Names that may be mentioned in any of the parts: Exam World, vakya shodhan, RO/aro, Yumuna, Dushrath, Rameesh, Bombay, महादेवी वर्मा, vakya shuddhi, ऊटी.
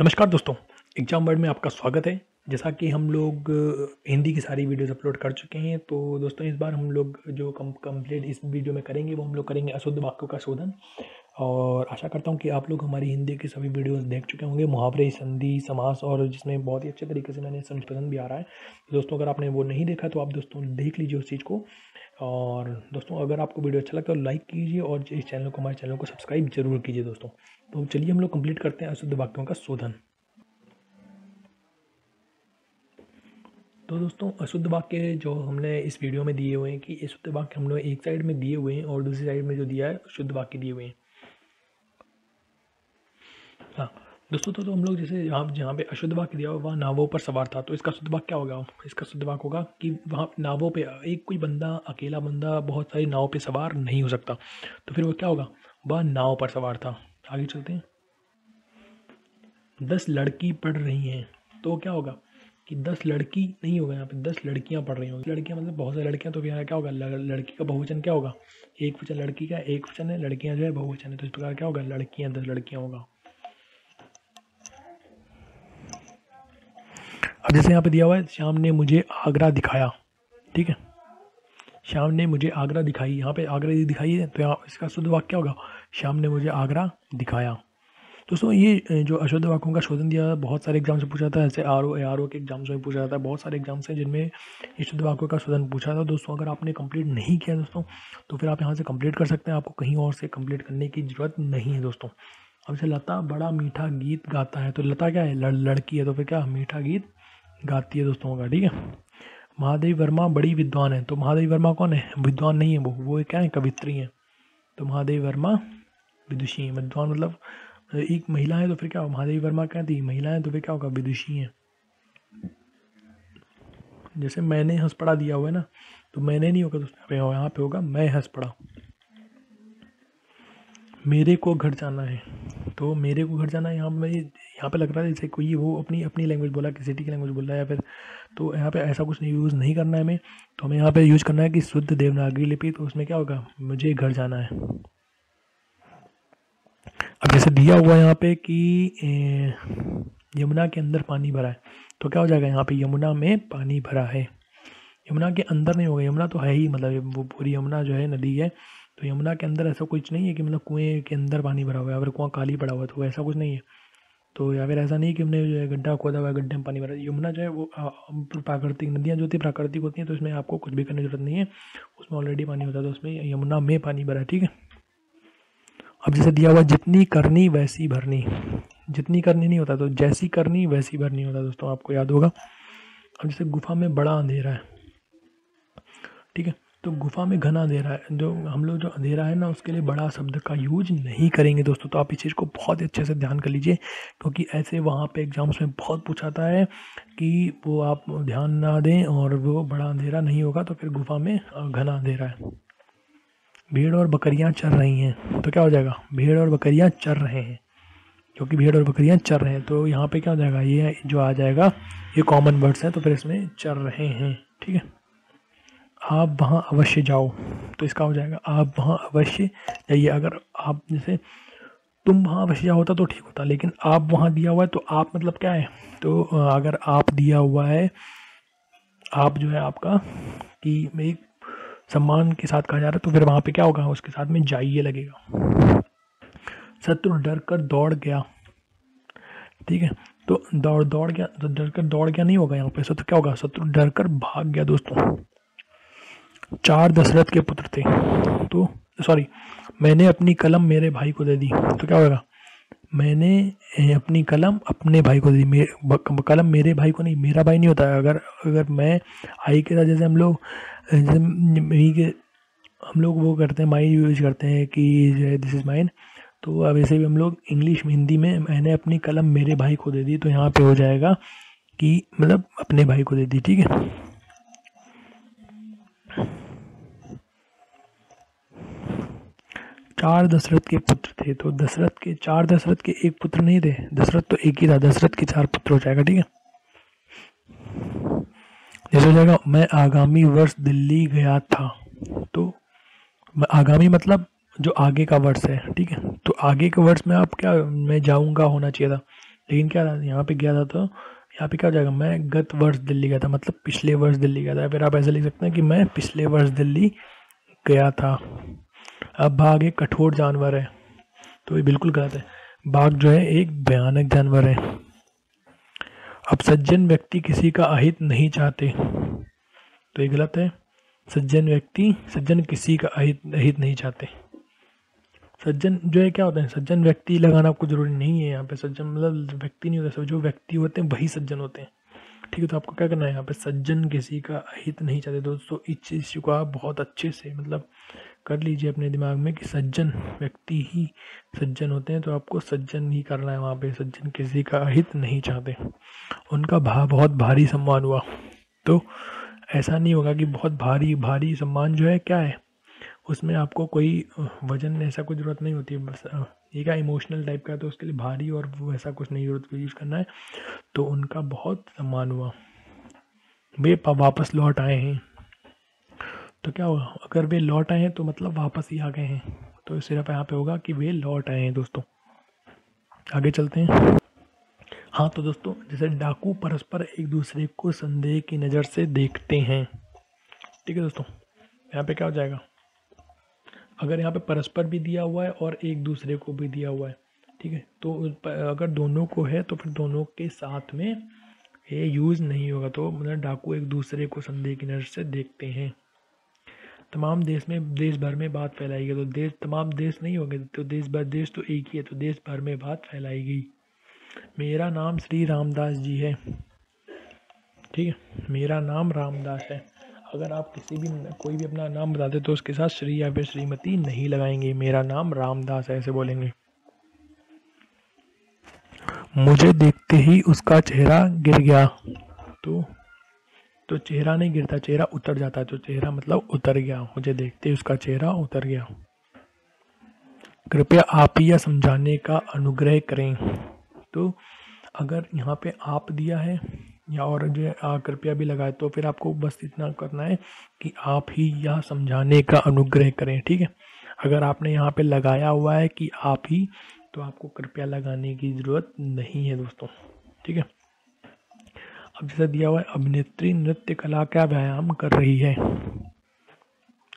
नमस्कार दोस्तों, exam world में आपका स्वागत है। जैसा कि हम लोग हिंदी की सारी वीडियोस अपलोड कर चुके हैं, तो दोस्तों इस बार हम लोग जो कंप्लीट इस वीडियो में करेंगे वो हम लोग करेंगे अशुद्ध वाक्यों का शोधन। और आशा करता हूं कि आप लोग हमारी हिंदी की सभी वीडियोस देख चुके होंगे, मुहावरे, संधि, समास, और जिसमें बहुत ही अच्छे तरीके से मैंने समझ पसंद भी आ रहा है। दोस्तों अगर आपने वो नहीं देखा तो आप दोस्तों देख लीजिए उस चीज़ को। और दोस्तों अगर आपको वीडियो अच्छा लगता है तो लाइक कीजिए और इस चैनल को, हमारे चैनल को सब्सक्राइब जरूर कीजिए दोस्तों। तो चलिए हम लोग कंप्लीट करते हैं अशुद्ध वाक्यों का शोधन। तो दोस्तों अशुद्ध वाक्य जो हमने इस वीडियो में दिए हुए हैं कि अशुद्ध वाक्य हम लोग एक साइड में दिए हुए हैं और दूसरी साइड में जो दिया है शुद्ध वाक्य दिए हुए हैं। हाँ दोस्तों, तो हम लोग जैसे जहाँ पे अशुद्ध वाक्य दिया हुआ, वहाँ नावों पर सवार था, तो इसका शुद्ध वाक्य क्या होगा? इसका शुद्ध वाक्य होगा कि वहाँ नावों पे एक कोई बंदा, अकेला बंदा बहुत सारी नाव पे सवार नहीं हो सकता, तो फिर वो क्या होगा? वह नाव पर सवार था। आगे चलते हैं। 10 लड़की पढ़ रही हैं, तो क्या होगा कि 10 लड़की नहीं होगा, यहाँ पे 10 लड़कियाँ पढ़ रही होंगी। लड़कियाँ मतलब बहुत सारी लड़कियाँ, तो फिर यहाँ क्या होगा? लड़की का बहुवचन क्या होगा? एक वचन। लड़की का एक वचन है, लड़कियाँ जो है बहुवचन है, तो इस प्रकार क्या होगा? लड़कियाँ 10 लड़कियाँ होगा। अब जैसे यहाँ पे दिया हुआ है, श्याम ने मुझे आगरा दिखाया, ठीक है, श्याम ने मुझे आगरा दिखाई। यहाँ पे आगरा दिखाई है, तो यहाँ इसका शुद्ध वाक्य क्या होगा? श्याम ने मुझे आगरा दिखाया। दोस्तों ये जो अशुद्ध वाक्यों का शोधन दिया है, बहुत सारे एग्जाम से पूछा जाता है, जैसे ARO के एग्जाम से भी पूछा जाता है, बहुत सारे एग्जाम्स हैं जिनमें अशुद्ध वाक्यों का शोधन पूछा था। दोस्तों अगर आपने कंप्लीट नहीं किया दोस्तों, तो फिर आप यहाँ से कंप्लीट कर सकते हैं, आपको कहीं और से कंप्लीट करने की ज़रूरत नहीं है दोस्तों। अब जैसे लता बड़ा मीठा गीत गाता है, तो लता क्या है? लड़की है, तो फिर क्या मीठा गीत गाती है दोस्तों होगा, ठीक है। महादेवी वर्मा बड़ी विद्वान है, तो महादेवी वर्मा कौन है? विद्वान नहीं है वो क्या है? कवित्री हैं, तो महादेवी वर्मा विदुषी हैं। विद्वान मतलब एक महिला है, तो फिर क्या होगा? महादेवी वर्मा कहती है महिला है, तो फिर क्या होगा? विदुषी है। जैसे मैंने हंस पड़ा दिया हुआ है ना, तो मैंने नहीं होगा दोस्तों, यहाँ पे होगा मैं हंस पड़ा। मेरे को घर जाना है, तो मेरे को घर जाना है, यहाँ पे लग रहा है जैसे कोई वो अपनी लैंग्वेज बोला, किसी सिटी की लैंग्वेज बोल रहा है, या फिर तो यहाँ पे ऐसा कुछ यूज़ नहीं करना है हमें, तो हमें यहाँ पे यूज़ करना है कि शुद्ध देवनागरी लिपि, तो उसमें क्या होगा? मुझे घर जाना है। अब जैसे दिया हुआ यहाँ पे कि यमुना के अंदर पानी भरा है, तो क्या हो जाएगा? यहाँ पे यमुना में पानी भरा है। यमुना के अंदर नहीं होगा, यमुना तो है ही, मतलब वो पूरी यमुना जो है नदी है, तो यमुना के अंदर ऐसा कुछ नहीं है कि मतलब कुएं के अंदर पानी भरा हुआ है, अगर कुआं खाली पड़ा हुआ है, तो ऐसा कुछ नहीं है। तो या फिर ऐसा नहीं है कि हमने जो है गड्ढा खोदा हुआ है, गड्ढे में पानी भरा है। यमुना जो है वो प्राकृतिक, नदियाँ जो होती है प्राकृतिक होती हैं, तो इसमें आपको कुछ भी करने की जरूरत नहीं है, उसमें ऑलरेडी पानी होता है, तो उसमें यमुना में पानी भरा है, ठीक है। अब जैसे दिया हुआ जितनी करनी वैसी भरनी, जितनी करनी नहीं होता, तो जैसी करनी वैसी भरनी होता दोस्तों, आपको याद होगा। अब जैसे गुफा में बड़ा अंधेरा है, ठीक है, तो गुफा में घना अंधेरा है, जो हम लोग जो अंधेरा है ना, उसके लिए बड़ा शब्द का यूज नहीं करेंगे दोस्तों। तो आप इस चीज़ को बहुत अच्छे से ध्यान कर लीजिए, क्योंकि ऐसे वहाँ पे एग्जाम्स में बहुत पूछाता है कि वो आप ध्यान ना दें, और वो बड़ा अंधेरा नहीं होगा, तो फिर गुफा में घना अंधेरा है। भेड़ और बकरियां चर रही हैं, तो क्या हो जाएगा? भेड़ और बकरियां चर रहे हैं, क्योंकि भेड़ और बकरियां चर रहे हैं, तो यहाँ पे क्या हो जाएगा? ये जो आ जाएगा ये कॉमन वर्ड्स है, तो फिर इसमें चर रहे हैं, ठीक है। आप वहाँ अवश्य जाओ, तो इसका हो जाएगा आप वहाँ अवश्य जाइए। अगर आप जैसे तुम वहाँ अवश्य जाओ होता तो ठीक होता, लेकिन आप वहाँ दिया हुआ है, तो आप मतलब क्या है? तो अगर आप दिया हुआ है, आप जो है आपका कि मैं सम्मान के साथ कहा जा रहा है, तो फिर वहाँ पे क्या होगा? उसके साथ में जाइए लगेगा। शत्रु डर कर दौड़ गया, ठीक है, तो डर कर दौड़ गया नहीं होगा यहाँ पे, तो क्या होगा? शत्रु डर कर भाग गया दोस्तों। 4 दशरथ के पुत्र थे, तो सॉरी, मैंने अपनी कलम मेरे भाई को दे दी, तो क्या होगा? मैंने अपनी कलम अपने भाई को दी। कलम मेरे भाई को नहीं, मेरा भाई नहीं होता है। अगर मैं आई के साथ जैसे हम लोग वो करते हैं, माई यूज करते हैं कि जो है दिस इज़ माइन, तो अब ऐसे भी हम लोग इंग्लिश में, हिंदी में मैंने अपनी कलम मेरे भाई को दे दी, तो यहाँ पे हो जाएगा कि मतलब अपने भाई को दे दी, ठीक है। चार दशरथ के पुत्र थे, तो दशरथ के 4 दशरथ के एक पुत्र नहीं थे, दशरथ तो एक ही था, दशरथ के 4 पुत्र हो जाएगा, ठीक है। जैसे हो जाएगा मैं आगामी वर्ष दिल्ली गया था, तो आगामी मतलब जो आगे का वर्ष है, ठीक है, तो आगे के वर्ष में आप क्या मैं जाऊंगा होना चाहिए था, लेकिन क्या यहाँ पे गया था तो यहाँ पे क्या हो जाएगा, मैं गत वर्ष दिल्ली गया था, मतलब पिछले वर्ष दिल्ली गया था। फिर आप ऐसे लिख सकते हैं कि मैं पिछले वर्ष दिल्ली गया था। अब बाघ एक कठोर जानवर है, तो ये बिल्कुल गलत है। बाघ जो है एक भयानक जानवर है। अब सज्जन व्यक्ति किसी का अहित नहीं चाहते, तो ये गलत है। सज्जन किसी का अहित नहीं चाहते। सज्जन जो है क्या होता है, सज्जन व्यक्ति लगाना आपको जरूरी नहीं है यहाँ पे। सज्जन मतलब व्यक्ति नहीं होता, जो व्यक्ति होते हैं वही सज्जन होते हैं, ठीक है। तो आपको क्या करना है यहाँ पे, सज्जन किसी का अहित नहीं चाहते। दोस्तों इस चीज़ को आप बहुत अच्छे से मतलब कर लीजिए अपने दिमाग में कि सज्जन व्यक्ति ही सज्जन होते हैं, तो आपको सज्जन ही करना है वहाँ पे। सज्जन किसी का अहित नहीं चाहते। उनका बहुत भारी सम्मान हुआ, तो ऐसा नहीं होगा कि बहुत भारी भारी सम्मान जो है क्या है, उसमें आपको कोई वजन ऐसा कोई ज़रूरत नहीं होती है, बस ये क्या इमोशनल टाइप का, तो उसके लिए भारी और वैसा कुछ नहीं जरूरत यूज़ करना है। तो उनका बहुत सम्मान हुआ, वे वापस लौट आए हैं, तो क्या होगा, अगर वे लौट आए हैं तो मतलब वापस ही आ गए हैं, तो सिर्फ यहाँ पे होगा कि वे लौट आए हैं। दोस्तों आगे चलते हैं। हाँ तो दोस्तों, जैसे डाकू परस्पर एक दूसरे को संदेह की नज़र से देखते हैं, ठीक है दोस्तों। यहाँ पे क्या हो जाएगा, अगर यहाँ पे परस्पर भी दिया हुआ है और एक दूसरे को भी दिया हुआ है, ठीक है, तो अगर दोनों को है तो फिर दोनों के साथ में ये यूज़ नहीं होगा। तो मतलब डाकू एक दूसरे को संदेह की नज़र से देखते हैं। तमाम देश भर में बात फैलाई गई, तो तमाम देश नहीं होंगे, तो देश तो एक ही है, तो देश भर में बात फैलाई गई। मेरा नाम श्री रामदास जी है, ठीक है, मेरा नाम रामदास है। अगर आप कोई भी अपना नाम बताते तो उसके साथ श्री या फिर श्रीमती नहीं लगाएंगे। मेरा नाम रामदास है ऐसे बोलेंगे। मुझे देखते ही उसका चेहरा गिर गया, तो चेहरा नहीं गिरता, चेहरा उतर जाता है, तो चेहरा मतलब उतर गया। मुझे देखते ही उसका चेहरा उतर गया। कृपया आप यह समझाने का अनुग्रह करें, तो अगर यहाँ पे आप दिया है या और जो कृपया भी लगाए, तो फिर आपको बस इतना करना है कि आप ही यह समझाने का अनुग्रह करें, ठीक है। अगर आपने यहाँ पे लगाया हुआ है कि आप ही, तो आपको कृपया लगाने की ज़रूरत नहीं है दोस्तों, ठीक है। अब जैसा दिया हुआ है, अभिनेत्री नृत्य कला का व्यायाम कर रही है,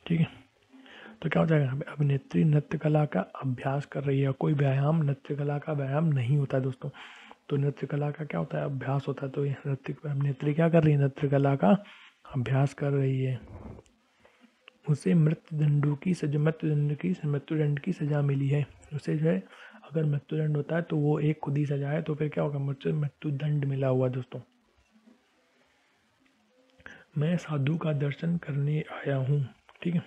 ठीक है, तो क्या हो जाएगा, अभिनेत्री नृत्य कला का अभ्यास कर रही है। कोई व्यायाम नृत्य कला का व्यायाम नहीं होता दोस्तों, तो नृत्य कला का क्या होता है, अभ्यास होता है। तो ये अभिनेत्री क्या कर रही है, नृत्य कला का अभ्यास कर रही है। उसे मृत्युदंड की सजा मिली है। उसे जो है अगर मृत्युदंड होता है तो वो एक खुद ही सजा है, तो फिर क्या होगा, मृत्युदंड मिला हुआ दोस्तों। मैं साधु का दर्शन करने आया हूँ, ठीक है,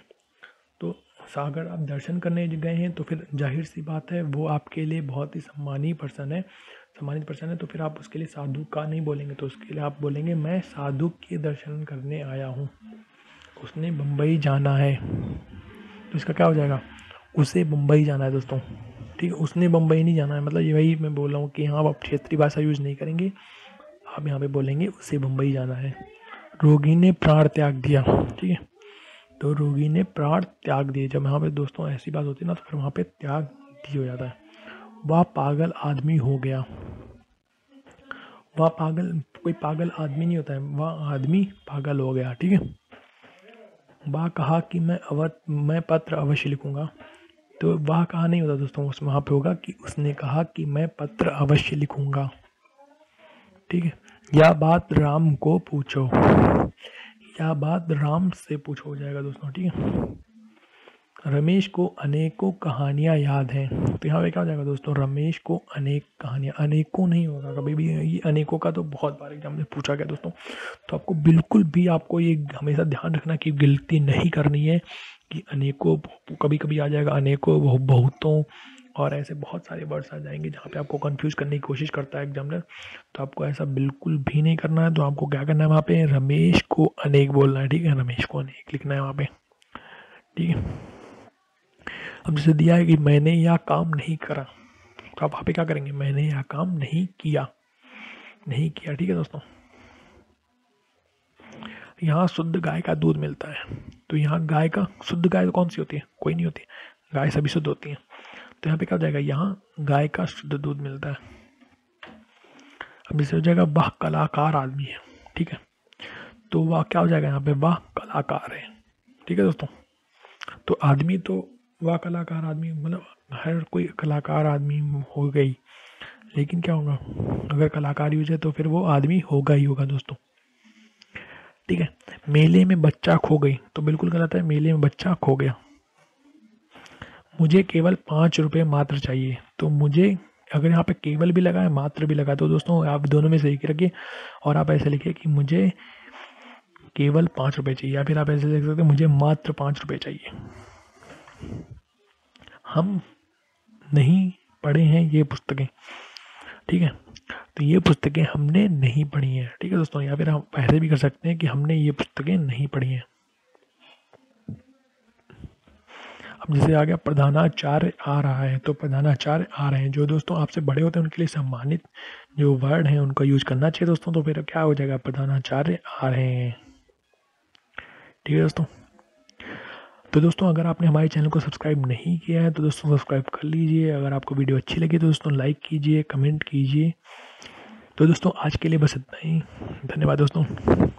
तो अगर आप दर्शन करने गए हैं तो फिर जाहिर सी बात है वो आपके लिए बहुत ही सम्मानित पर्सन है, तो फिर आप उसके लिए साधु का नहीं बोलेंगे, तो उसके लिए आप बोलेंगे मैं साधु के दर्शन करने आया हूँ। उसने बम्बई जाना है, तो इसका क्या हो जाएगा, उसे बम्बई जाना है दोस्तों, ठीक है। उसने बम्बई नहीं जाना है, मतलब ये वही मैं बोल रहा हूँ कि हाँ आप क्षेत्रीय भाषा यूज़ नहीं करेंगे, आप यहाँ पर बोलेंगे उसे बम्बई जाना है। रोगी ने प्राण त्याग दिया, ठीक है, तो रोगी ने प्राण त्याग दिए। जब यहाँ पे दोस्तों ऐसी बात होती है ना, तो फिर वहाँ पे त्याग दिया हो जाता है। वह पागल आदमी हो गया। वह पागल, कोई पागल आदमी नहीं होता है, वह आदमी पागल हो गया, ठीक है। वह कहा कि मैं पत्र अवश्य लिखूँगा, तो वह कहा नहीं होता दोस्तों, उसमें वहाँ पे होगा कि उसने कहा कि मैं पत्र अवश्य लिखूँगा, ठीक है। यह बात राम से पूछो हो जाएगा दोस्तों, ठीक है। रमेश को अनेकों कहानियाँ याद हैं, तो यहाँ पे क्या हो जाएगा दोस्तों, रमेश को अनेक कहानियाँ, अनेकों नहीं होगा कभी भी, ये अनेकों का तो बहुत बार एग्जाम में पूछा गया दोस्तों। तो आपको बिल्कुल भी आपको ये हमेशा ध्यान रखना कि गलती नहीं करनी है कि अनेकों, कभी कभी आ जाएगा अनेकों, बहुतों, और ऐसे बहुत सारे वर्ड्स आ जाएंगे जहाँ पे आपको कंफ्यूज करने की कोशिश करता है एग्जामिनर, तो आपको ऐसा बिल्कुल भी नहीं करना है। तो आपको क्या करना है वहाँ पे, रमेश को अनेक बोलना है, ठीक है, रमेश को अनेक लिखना है वहाँ पे, ठीक है। अब जैसे दिया है कि मैंने यह काम नहीं करा, तो आप वहाँ पे क्या करेंगे, मैंने यह काम नहीं किया, ठीक है दोस्तों। यहाँ शुद्ध गाय का दूध मिलता है, तो यहाँ गाय का, शुद्ध गाय कौन सी होती है, कोई नहीं होती, गाय सभी शुद्ध होती है, तो यहाँ पे क्या हो जाएगा, यहाँ गाय का शुद्ध दूध मिलता है। विसर्जक का वाह कलाकार आदमी है, ठीक है। तो वाह क्या हो जाएगा यहाँ पे, वाह कलाकार है, ठीक है दोस्तों। तो आदमी तो वाह कलाकार आदमी मतलब हर कोई कलाकार आदमी हो गई, लेकिन क्या होगा अगर कलाकार यूज है तो फिर वो आदमी होगा ही होगा दोस्तों, ठीक है। मेले में बच्चा खो गई, तो बिल्कुल गलत है, मेले में बच्चा खो गया। मुझे केवल 5 रुपये मात्र चाहिए, तो मुझे अगर यहाँ पे केवल भी लगा है मात्र भी लगा, तो दोस्तों आप दोनों में सही रखिए और आप ऐसे लिखिए कि मुझे केवल 5 रुपये चाहिए, या फिर आप ऐसे लिख सकते हैं मुझे मात्र 5 रुपये चाहिए। हम नहीं पढ़े हैं ये पुस्तकें, ठीक है, तो ये पुस्तकें हमने नहीं पढ़ी हैं, ठीक है दोस्तों। या फिर हम ऐसे भी कर सकते हैं कि हमने ये पुस्तकें नहीं पढ़ी हैं। अब जैसे आ गया प्रधानाचार्य आ रहा है, तो प्रधानाचार्य आ रहे हैं जो दोस्तों आपसे बड़े होते हैं उनके लिए सम्मानित जो वर्ड हैं उनका यूज करना चाहिए दोस्तों। तो फिर क्या हो जाएगा, प्रधानाचार्य आ रहे हैं, ठीक है दोस्तों। तो दोस्तों अगर आपने हमारे चैनल को सब्सक्राइब नहीं किया है तो दोस्तों सब्सक्राइब कर लीजिए। अगर आपको वीडियो अच्छी लगी तो दोस्तों लाइक कीजिए, कमेंट कीजिए। तो दोस्तों आज के लिए बस इतना ही, धन्यवाद दोस्तों।